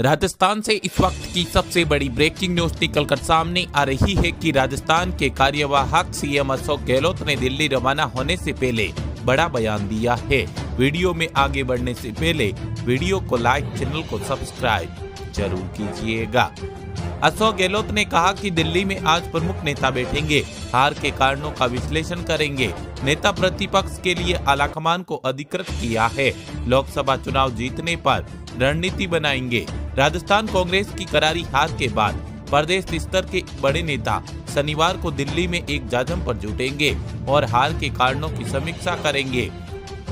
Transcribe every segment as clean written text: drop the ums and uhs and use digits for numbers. राजस्थान से इस वक्त की सबसे बड़ी ब्रेकिंग न्यूज निकलकर सामने आ रही है कि राजस्थान के कार्यवाहक सीएम अशोक गहलोत ने दिल्ली रवाना होने से पहले बड़ा बयान दिया है। वीडियो में आगे बढ़ने से पहले वीडियो को लाइक, चैनल को सब्सक्राइब जरूर कीजिएगा। अशोक गहलोत ने कहा कि दिल्ली में आज प्रमुख नेता बैठेंगे, हार के कारणों का विश्लेषण करेंगे। नेता प्रतिपक्ष के लिए आलाकमान को अधिकृत किया है, लोकसभा चुनाव जीतने पर रणनीति बनाएंगे। राजस्थान कांग्रेस की करारी हार के बाद प्रदेश स्तर के बड़े नेता शनिवार को दिल्ली में एक जाजम पर जुटेंगे और हार के कारणों की समीक्षा करेंगे।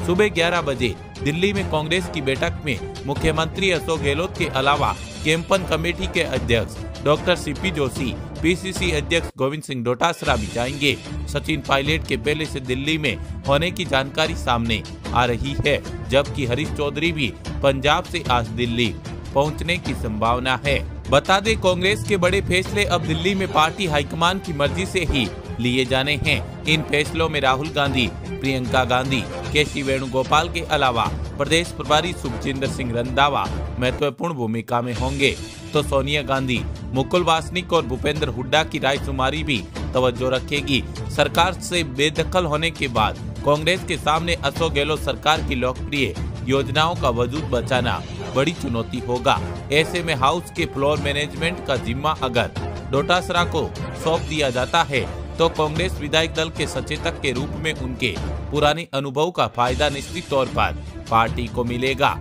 सुबह 11 बजे दिल्ली में कांग्रेस की बैठक में मुख्यमंत्री अशोक गहलोत के अलावा कैंपन कमेटी के अध्यक्ष डॉक्टर सीपी जोशी, पीसीसी अध्यक्ष गोविंद सिंह डोटासरा भी जाएंगे। सचिन पायलट के पहले से दिल्ली में होने की जानकारी सामने आ रही है, जबकि हरीश चौधरी भी पंजाब से आज दिल्ली पहुंचने की संभावना है। बता दें, कांग्रेस के बड़े फैसले अब दिल्ली में पार्टी हाईकमान की मर्जी से ही लिए जाने हैं। इन फैसलों में राहुल गांधी, प्रियंका गांधी, केशी वेणुगोपाल के अलावा प्रदेश प्रभारी सुखजिंदर सिंह रंधावा महत्वपूर्ण भूमिका में होंगे, तो सोनिया गांधी, मुकुल वासनिक और भूपेंद्र हुडा की रायशुमारी भी तवज्जो रखेगी। सरकार से बेदखल होने के बाद कांग्रेस के सामने अशोक गहलोत सरकार की लोकप्रिय योजनाओं का वजूद बचाना बड़ी चुनौती होगा। ऐसे में हाउस के फ्लोर मैनेजमेंट का जिम्मा अगर डोटासरा को सौंप दिया जाता है तो कांग्रेस विधायक दल के सचेतक के रूप में उनके पुराने अनुभव का फायदा निश्चित तौर पर पार्टी को मिलेगा।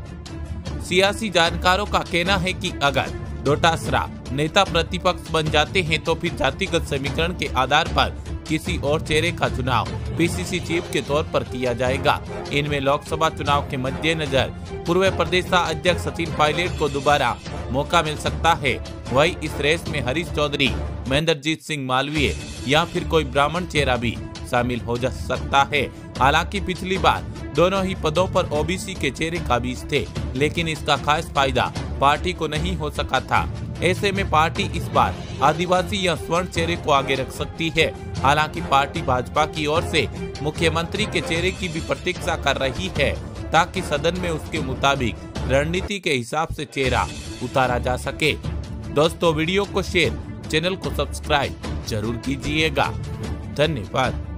सियासी जानकारों का कहना है कि अगर डोटासरा नेता प्रतिपक्ष बन जाते हैं तो फिर जातिगत समीकरण के आधार पर किसी और चेहरे का चुनाव पीसीसी चीफ के तौर पर किया जाएगा। इनमें लोकसभा चुनाव के मद्देनजर पूर्व प्रदेशाध्यक्ष सचिन पायलट को दोबारा मौका मिल सकता है। वहीं इस रेस में हरीश चौधरी, महेंद्रजीत सिंह मालवीय या फिर कोई ब्राह्मण चेहरा भी शामिल हो जा सकता है। हालांकि पिछली बार दोनों ही पदों पर ओबीसी के चेहरे काबिज थे, लेकिन इसका खास फायदा पार्टी को नहीं हो सका था। ऐसे में पार्टी इस बार आदिवासी या स्वर्ण चेहरे को आगे रख सकती है। हालांकि पार्टी भाजपा की ओर से मुख्यमंत्री के चेहरे की भी प्रतीक्षा कर रही है, ताकि सदन में उसके मुताबिक रणनीति के हिसाब से चेहरा उतारा जा सके। दोस्तों, वीडियो को शेयर, चैनल को सब्सक्राइब जरूर कीजिएगा। धन्यवाद।